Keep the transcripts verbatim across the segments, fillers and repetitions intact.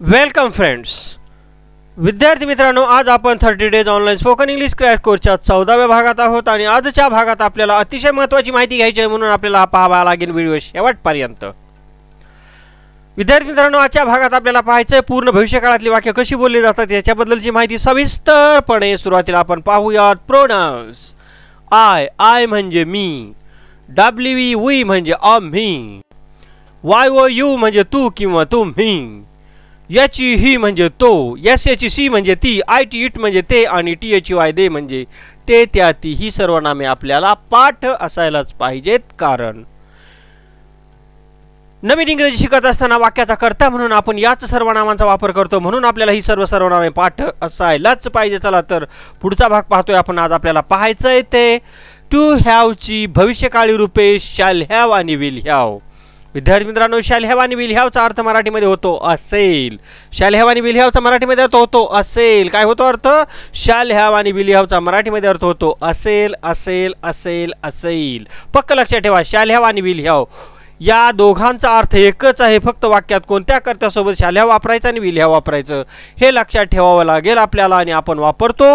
Welcome friends, विद्यार्थी मित्रांनो, आज आपण thirty days online spoken English crash कोर्सच्या चौदाव्या भागात आहोत आणि आजच्या भागात आपल्याला अतिशय महत्त्वाची माहिती घ्यायची आहे, म्हणून आपल्याला पाहावा लागेल व्हिडिओ शेवटपर्यंत। विद्यार्थी मित्रांनो, आजच्या भागात आपल्याला पाहायचं आहे पूर्ण भविष्यकाळातली वाक्य कशी बोलली जातात याच्याबद्दलची माहिती सविस्तरपणे। सुरुवातीला आपण पाहूयात प्रोनाउन्स। आय आय म्हणजे मी, डब्ल्यू ई वी म्हणजे आम्ही, वाय ओ यू म्हणजे तू किंवा तुम्ही, एच ई ही म्हणजे तो, एस एच सी म्हणजे ती, आय टी इट म्हणजे ते आणि टी एच वाय दे म्हणजे ते त्या ती ही सर्व नामे आपल्याला पाठ असायलाच पाहिजेत, कारण नवीन इंग्रजी शिकत असताना वाक्याचा कर्ता म्हणून आपण याच सर्वनामांचा वापर करतो, म्हणून आपल्याला ही सर्व सर्वनामे पाठ असायलाच पाहिजे। चला तर पुढचा भाग पाहतोय आपण। आज आपल्याला पाहायचं आहे ते टू हॅवची भविष्यकाळी रूपे शॅल हॅव आणि विल हॅव। विद्यार्थी मित्रांनो, शॅल हॅव आणि विल हॅवचा अर्थ मराठीमध्ये होतो असेल। शॅल हॅव आणि विल हॅवचा मराठीमध्ये अर्थ होतो असेल। काय होतो अर्थ? शॅल हॅव आणि विल हॅवचा मराठीमध्ये अर्थ होतो असेल असेल असेल असेल। पक्क लक्षात ठेवा, शॅल हॅव आणि विल हॅव या दोघांचा अर्थ एकच आहे, फक्त वाक्यात कोणत्या कर्त्यासोबत शॅल हॅव वापरायचं आणि विल हॅव वापरायचं हे लक्षात ठेवावं लागेल आपल्याला। आणि आपण वापरतो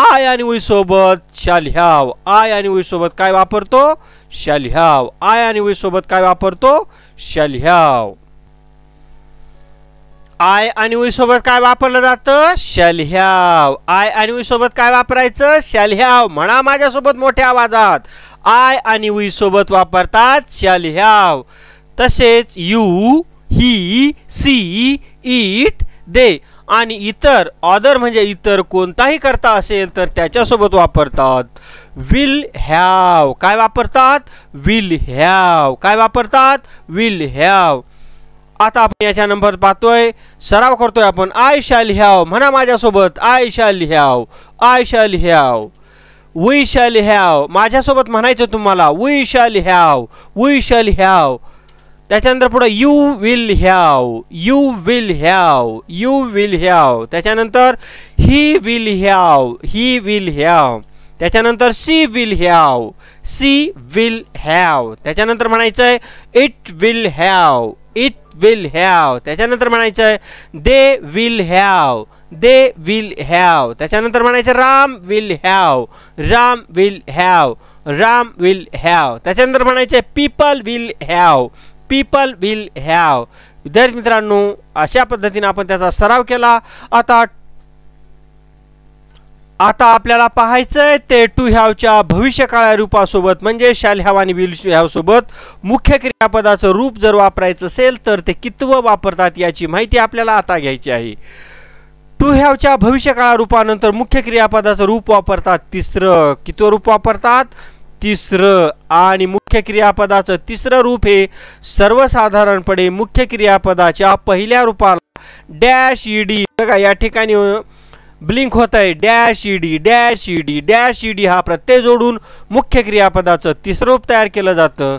आय आणि वी सोबत शॅल हॅव। आय आणि वी सोबत काय वापरतो? Shall have. आय आणि वी सोबत काय वापरतो? Shall have. आय आणि वी सोबत काय वापरलं जातं? Shall have. आय आणि वी सोबत काय वापरायचं? Shall have. म्हणा माझ्यासोबत मोठ्या आवाजात, आय आणि वी सोबत वापरतात शॅल हॅव। तसेच you, he, she, it, they आणि इतर, ऑदर म्हणजे इतर कोणताही करता असेल तर त्याच्यासोबत वापरतात विल हॅव। काय वापरतात? Will have. काय वापरतात? Will have. आता आपण याच्या नंबर पाहतोय, सराव करतोय आपण। आय शॅल हॅव, म्हणा माझ्यासोबत I shall have, I shall have. We shall have, माझ्यासोबत म्हणायचं तुम्हाला we shall have, we shall have. त्याच्यानंतर पुढे you will have, you will have, you will have. त्याच्यानंतर he will have, he will have. त्याच्यानंतर she will have, she will have. त्याच्यानंतर म्हणायचं आहे it will have, it will have. त्याच्यानंतर म्हणायचं आहे they will have, they will have. त्याच्यानंतर म्हणायचं Ram will have, Ram will have, Ram will have. त्याच्यानंतर म्हणायचं people will have, people will have. विद्यार्थी मित्रांनो, अशा पद्धतीने आपण त्याचा सराव केला। आता आता आपल्याला पाहायचंय ते टू हॅवच्या भविष्यकाळ रूपासोबत म्हणजे शॅल हॅव आणि विल हॅव सोबत मुख्य क्रियापदाचं रूप जर वापरायचं असेल तर ते कितवं वापरतात याची माहिती आपल्याला आता घ्यायची आहे। टू हॅवच्या भविष्यकाळ रूपानंतर मुख्य क्रियापदाचं रूप वापरतात तिसरं। कितवं रूप वापरतात? तिसरं। आणि मुख्य क्रियापदाचं तिसरं रूप हे सर्वसाधारणपणे मुख्य क्रियापदाच्या पहिल्या रूपाला डॅश ईडी, बघा या ठिकाणी ब्लिंक होत आहे, dash ED, dash ED, dash ED हा प्रत्यय जोडून मुख्य क्रियापदाचं तिसरं रूप तयार केलं जातं।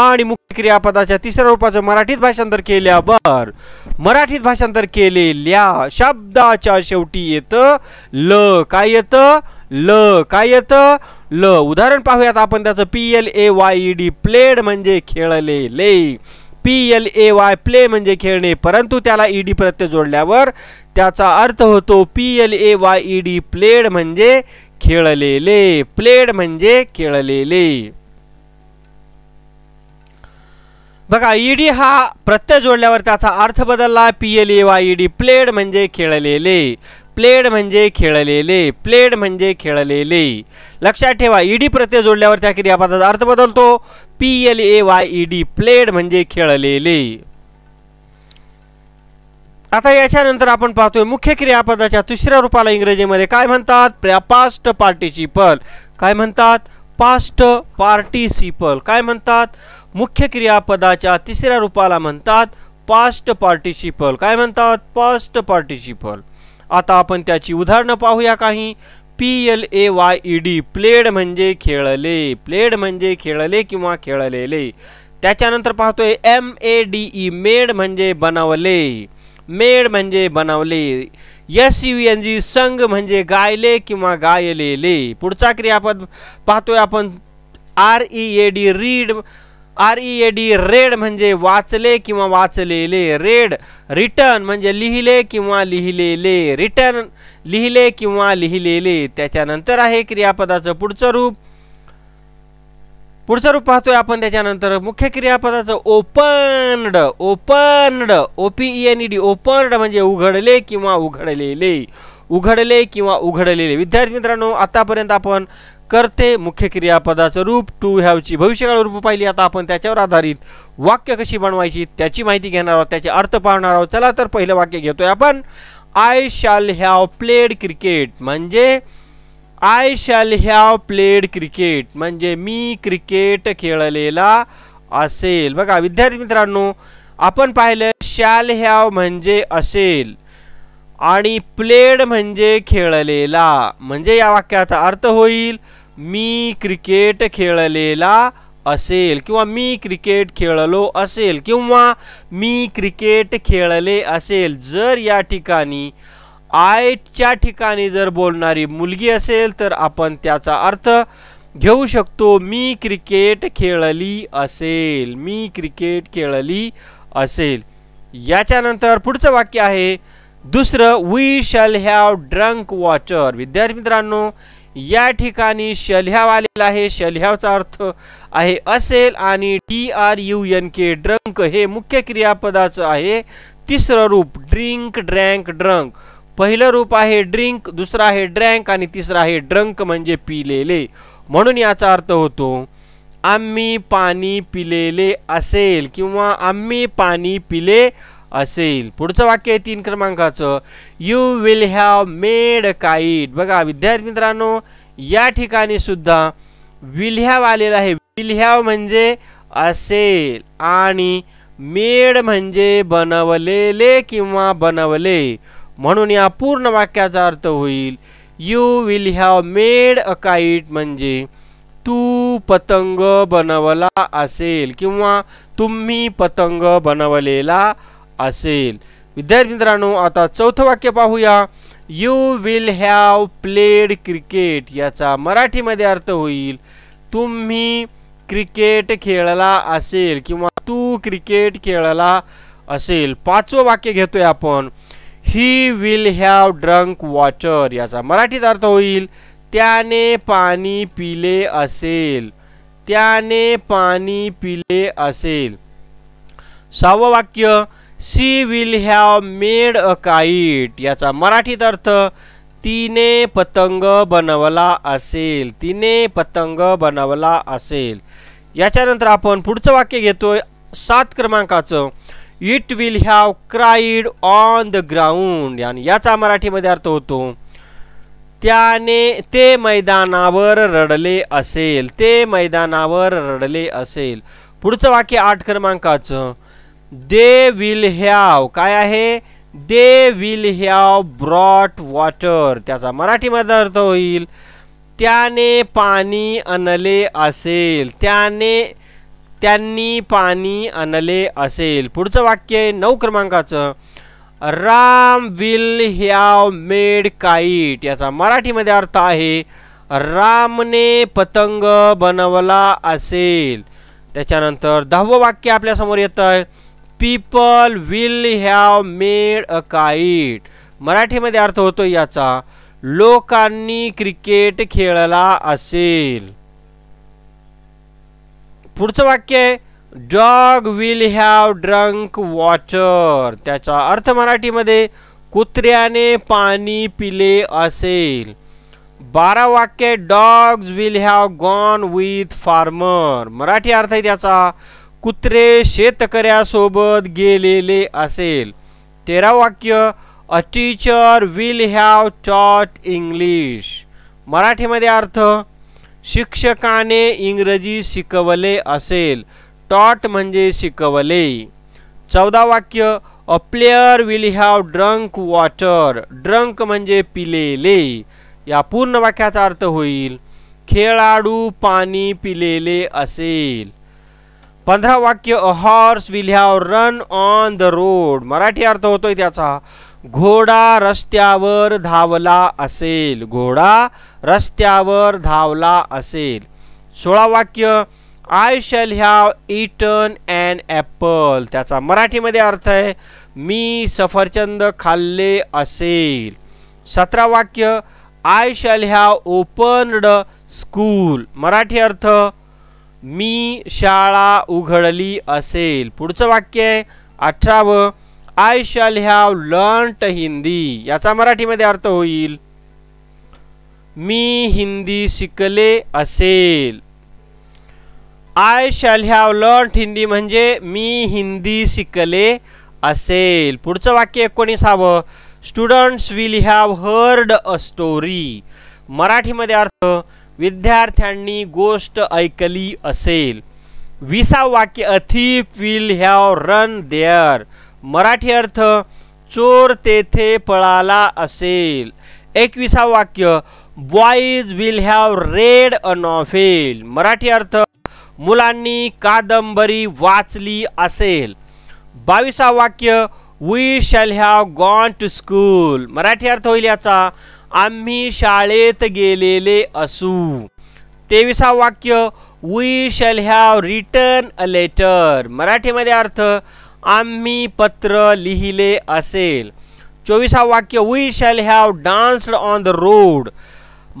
आणि मुख्य क्रियापदाच्या तिसऱ्या रूपाचं मराठीत भाषांतर केल्यावर मराठीत भाषांतर केलेल्या शब्दाच्या शेवटी येतं ल। काय येतं? ल। काय येतं? ल। उदाहरण पाहूयात आपण त्याचं, P L A Y E D, played म्हणजे खेळलेले, P L A Y, play म्हणजे खेळणे, परंतु त्याला ई डी प्रत्यय जोडल्यावर त्याचा अर्थ होतो P L A Y E D, played म्हणजे खेळलेले, प्लेड म्हणजे खेळलेले। बघा, ईडी हा प्रत्यय जोडल्यावर त्याचा अर्थ बदलला, P L A Y E D, played म्हणजे खेळलेले, प्लेड म्हणजे खेळलेले, प्लेड म्हणजे खेळलेले। लक्षात ठेवा, ईडी प्रत्यय जोडल्यावर त्या क्रियापदाचा अर्थ बदलतो, P L A Y E D, played म्हणजे खेळलेले। आता याच्यानंतर आपण पाहतोय मुख्य क्रियापदाच्या तिसऱ्या रूपाला इंग्रजीमध्ये काय म्हणतात? Past participle. काय म्हणतात? Past participle. काय म्हणतात? मुख्य क्रियापदाच्या तिसऱ्या रूपाला म्हणतात पास्ट पार्टिसिपल। काय म्हणतात? Past participle. आता आपण त्याची उदाहरणं पाहूया काही। P L A Y E D, played म्हणजे खेळले, प्लेड म्हणजे खेळले किंवा खेळलेले। त्याच्यानंतर पाहतोय M A D E, made म्हणजे बनवले, मेड म्हणजे बनवले। एस यू एन जी, संघ म्हणजे गायले किंवा गायलेले। पुढचा क्रियापद पाहतोय आपण R E A D, read R E A D read म्हणजे वाचले किंवा वाचलेले, रेड रिटर्न म्हणजे लिहिले किंवा लिहिलेले, रिटर्न लिहिले किंवा लिहिलेले। त्याच्यानंतर आहे क्रियापदाचं पुढचं रूप, पुढचं रूप पाहतोय आपण। त्याच्यानंतर मुख्य क्रियापदाचं opened, opened O P E N E D opened म्हणजे उघडले किंवा उघडलेले, उघडले किंवा उघडलेले। विद्यार्थी मित्रांनो, आतापर्यंत आपण कर्ते मुख्य क्रियापदाचं रूप टू हॅवची भविष्यकाळ रूप पाहिली। आता आपण त्याच्यावर आधारित वाक्य कशी बनवायची त्याची माहिती घेणार आहोत, त्याचे अर्थ पाहणार आहोत। चला तर पहिलं वाक्य घेतोय आपण, I shall have played cricket म्हणजे I shall have played cricket म्हणजे मी क्रिकेट खेळलेला असेल। बघा विद्यार्थी मित्रांनो, आपण पाहिलं शॅल हॅव म्हणजे असेल आणि प्लेड म्हणजे खेळलेला, म्हणजे या वाक्याचा अर्थ होईल मी क्रिकेट खेळलेला असेल किंवा मी क्रिकेट खेळलो असेल किंवा मी क्रिकेट खेळले असेल। जर या ठिकाणी आय च्या ठिकाणी जर बोलणारी मुलगी असेल तर आपण त्याचा अर्थ घेऊ शकतो मी क्रिकेट खेळली असेल, मी क्रिकेट खेळली असेल। याच्यानंतर पुढचं वाक्य आहे दुसरं, we shall have drunk water. विद्यार्थी मित्रांनो, या ठिकाणी शॅल हॅव आलेला आहे, शॅल हॅवचा अर्थ आहे असेल आणि D R U N K drunk हे मुख्य क्रियापदाचं आहे तिसरं रूप, ड्रिंक ड्रँक ड्रंक। पहिलं रूप आहे ड्रिंक, दुसरं आहे ड्रँक आणि तिसरं आहे ड्रंक म्हणजे पिलेले, म्हणून याचा अर्थ होतो आम्ही पाणी पिलेले असेल किंवा आम्ही पाणी पिले असेल। पुढचं वाक्य आहे तीन क्रमांकाचं, you will have made kite. बघा विद्यार्थी मित्रांनो, या ठिकाणी सुद्धा विल हॅव आलेला आहे, विल हॅव म्हणजे असेल आणि मेड म्हणजे बनवलेले किंवा बनवले, म्हणून या पूर्ण वाक्याचा अर्थ होईल you will have made a kite म्हणजे तू पतंग बनवला असेल किंवा तुम्ही पतंग बनवलेला असेल। विद्यार्थी मित्रांनो, आता चौथं वाक्य पाहूया, you will have played cricket. याचा मराठीमध्ये अर्थ होईल तुम्ही क्रिकेट खेळला असेल किंवा तू क्रिकेट खेळला असेल। पाचवं वाक्य घेतोय आपण, he will have drunk water. याचा मराठीत अर्थ होईल त्याने पाणी पिले असेल, त्याने पाणी पिले असेल। सहावं वाक्य, she will have made a kite. याचा मराठीत अर्थ तिने पतंग बनवला असेल, तिने पतंग बनवला असेल। याच्यानंतर आपण पुढचं वाक्य घेतोय सात क्रमांकाचं, it will have cried on the ground. यानी याचा मराठीमध्ये अर्थ होतो त्याने ते मैदानावर रडले असेल, ते मैदानावर रडले असेल। पुढचं वाक्य आठ क्रमांकाचं, दे विल हॅव काय आहे, they will have brought water. त्याचा मराठीमध्ये अर्थ होईल त्याने पाणी आणले असेल, त्याने त्यांनी पाणी आणले असेल। पुढचं वाक्य आहे नऊ क्रमांकाचं, Ram will have made kite. याचा मराठीमध्ये अर्थ आहे रामने पतंग बनवला असेल। त्याच्यानंतर दहावं वाक्य आपल्यासमोर येतं आहे, people will have made a kite. मराठीमध्ये अर्थ होतो याचा लोकांनी क्रिकेट खेळला असेल। पुढचं वाक्य आहे, dog will have drunk water. त्याचा अर्थ मराठीमध्ये कुत्र्याने पाणी पिले असेल। बारा वाक्य, dogs will have gone with farmer. Marathi अर्थ आहे त्याचा कुत्रे शेतकऱ्यासोबत गेलेले असेल। तेरा वाक्य, a teacher will have taught English. मराठीमध्ये अर्थ शिक्षकाने इंग्रजी शिकवले असेल, टॉट म्हणजे शिकवले। चौदा वाक्य, a player will have drunk water. Drunk म्हणजे पिलेले। या पूर्ण वाक्याचा अर्थ होईल खेळाडू पाणी पिलेले असेल। पंधरा वाक्य, a horse will have run on the road. Marathi अर्थ होतोय त्याचा घोडा रस्त्यावर धावला असेल, घोडा रस्त्यावर धावला असेल। सोळा वाक्य, I shall have eaten an apple. त्याचा मराठीमध्ये अर्थ आहे मी सफरचंद खाल्ले असेल. सतरा वाक्य I shall have opened school. Marathi अर्थ मी शाळा उघडली असेल. पुढचं वाक्य आहे अठरावं I shall have learnt Hindi. याचा मराठीमध्ये अर्थ होईल मी हिंदी शिकले असेल. I shall have learnt Hindi म्हणजे मी हिंदी शिकले असेल. पुढचं वाक्य एकोणीसावं students will have heard a story. मराठीमध्ये अर्थ विद्यार्थ्यांनी गोष्ट ऐकली असेल. विसावं वाक्य a thief will have run there. Marathi अर्थ चोर तेथे पळाला असेल. एकविसावं वाक्य boys will have read a novel. Marathi अर्थ मुलांनी कादंबरी वाचली असेल. बावीसावं वाक्य we shall have gone to school. Marathi अर्थ होईल याचा आम्ही शाळेत गेलेले असू. तेवीसावं वाक्य we shall have written a letter. मराठीमध्ये अर्थ आम्ही पत्र लिहिले असेल. चोवीसावं वाक्य we shall have danced on the road.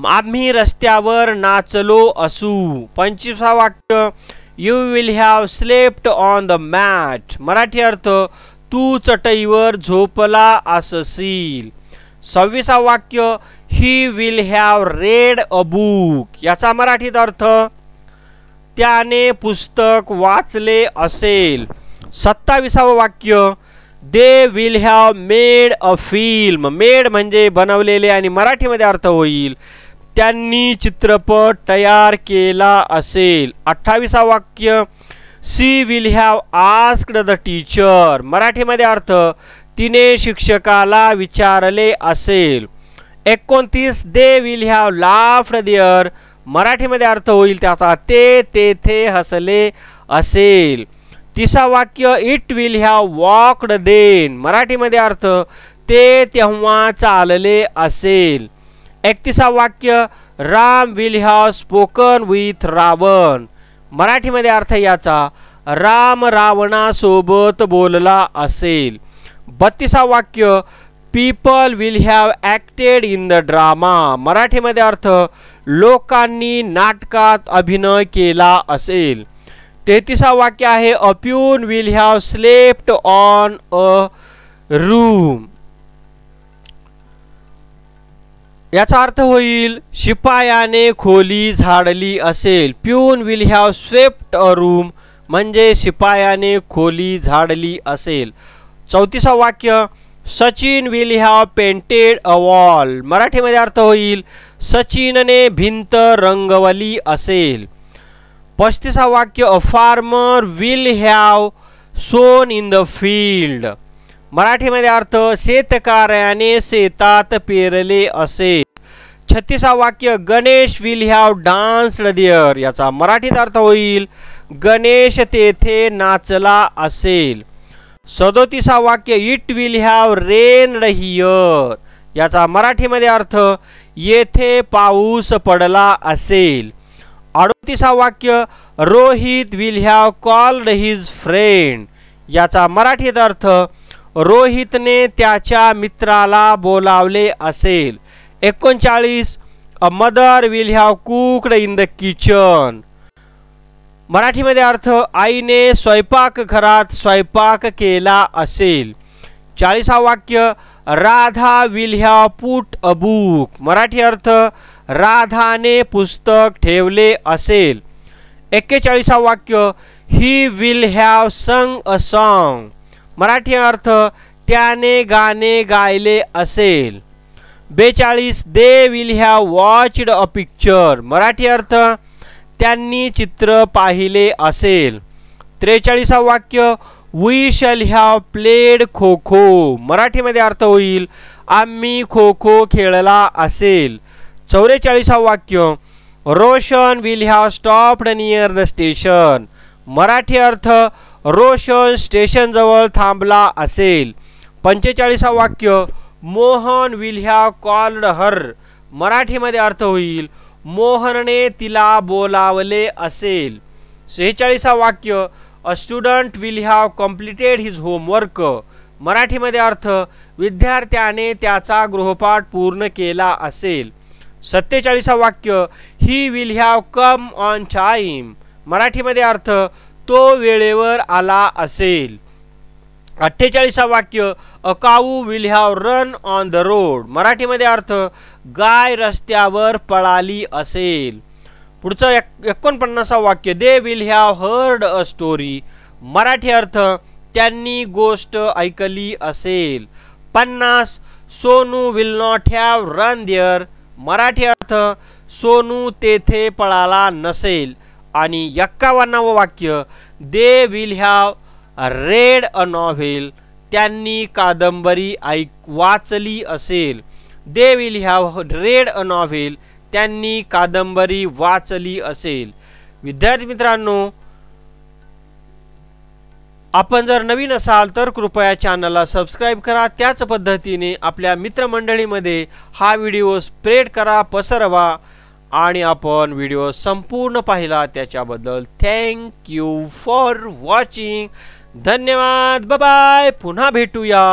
आम्ही रस्त्यावर नाचलो असू. पंचवीसावं वाक्य you will have slept on the mat. Marathi अर्थ तू चटईवर झोपला असशील. सव्वीसावं वाक्य he will have read a book. याचा मराठीत अर्थ त्याने पुस्तक वाचले असेल. सत्तावीसावं वाक्य they will have made a film. Made म्हणजे बनवलेले आणि मराठीमध्ये अर्थ होईल त्यांनी चित्रपट तयार केला असेल. अठ्ठावीसावं वाक्य she will have asked the teacher. मराठीमध्ये अर्थ तिने शिक्षकाला विचारले असेल. एकोणतीस they will have laughed there. मराठीमध्ये अर्थ होईल त्याचा ते तेथे हसले असेल. तिसरा वाक्य it will have walked then. मराठीमध्ये अर्थ ते तेव्हा चालले असेल. एकतीसा वाक्य Ram will have spoken with Ravan. मराठीमध्ये अर्थ याचा राम रावणासोबत बोलला असेल. बत्तीसा वाक्य people will have acted in the drama. मराठीमध्ये अर्थ लोकांनी नाटकात अभिनय केला असेल. तेहतीसा वाक्य आहे a peon will have slept on a room. याचा अर्थ होईल शिपायाने खोली झाडली असेल. Peon will have swept a room म्हणजे शिपायाने खोली झाडली असेल. चौतीसा वाक्य Sachin will have painted a wall. मराठीमध्ये अर्थ होईल सचिनने भिंत रंगवली असेल. पस्तीसा वाक्य a farmer will have sown in the field. मराठीमध्ये अर्थ शेतकऱ्याने शेतात पेरले असेल. छत्तीसा वाक्य Ganesh will have danced there. याचा मराठीत अर्थ होईल गणेश तेथे नाचला असेल. सदोतीसा वाक्य it will have rain here. याचा मराठीमध्ये अर्थ येथे पाऊस पडला असेल. अडतीसा वाक्य Rohit will have called his friend. याचा मराठीत अर्थ रोहितने त्याच्या मित्राला बोलावले असेल. एकोणचाळीस a mother will have cooked in the kitchen. मराठीमध्ये अर्थ आईने स्वयंपाकघरात स्वयंपाक केला असेल. चाळीसा वाक्य Radha will have put a book. Marathi अर्थ राधाने पुस्तक ठेवले असेल. एक्केचाळीसा वाक्य ही विल हॅव संग अ सॉन्ग. मराठी अर्थ त्याने गाणे गायले असेल. बेचाळीस they will have watched a picture. Marathi अर्थ त्यांनी चित्र पाहिले असेल. त्रेचाळीसा वाक्य we shall have played kho kho. मराठीमध्ये अर्थ होईल आम्ही खो खो खेळला असेल. चौवेचाळीसा वाक्य Roshan will have stopped near the station. Marathi अर्थ रोशन स्टेशनजवळ थांबला असेल. पंचेचाळीसा वाक्य Mohan will have called her. मराठीमध्ये अर्थ होईल मोहनने तिला बोलावले असेल. सेहेचाळीसावं वाक्य a student will have completed his homework मराठीमध्ये अर्थ विद्यार्थ्याने त्याचा गृहपाठ पूर्ण केला असेल। सत्तेचाळीसावं वाक्य he will have come on time मराठीमध्ये अर्थ तो वेळेवर आला असेल। अठ्ठेचाळीसावं वाक्य a cow will have run on the road मराठीमध्ये अर्थ गाय रस्त्यावर पळाली असेल। पुढचं एकोणपन्नासावं वाक्य they will have heard a story Marathi अर्थ त्यांनी गोष्ट ऐकली असेल। पन्नास Sonu will not have run there Marathi अर्थ सोनू तेथे पळाला नसेल। आणि एक्कावन्नावं वाक्य they will have read a novel त्यांनी कादंबरी ऐक वाचली असेल। They will have read a novel त्यांनी कादंबरी वाचली असेल। विद्यार्थी मित्रांनो, आपण जर नवीन असाल तर कृपया चॅनलला सबस्क्राइब करा। त्याच पद्धतीने आपल्या मित्रमंडळीमध्ये हा व्हिडिओ स्प्रेड करा, पसरवा आणि आपण व्हिडिओ संपूर्ण पाहिला त्याच्याबद्दल थँक यू फॉर वॉचिंग। धन्यवाद, बाय बाय, पुन्हा भेटूया।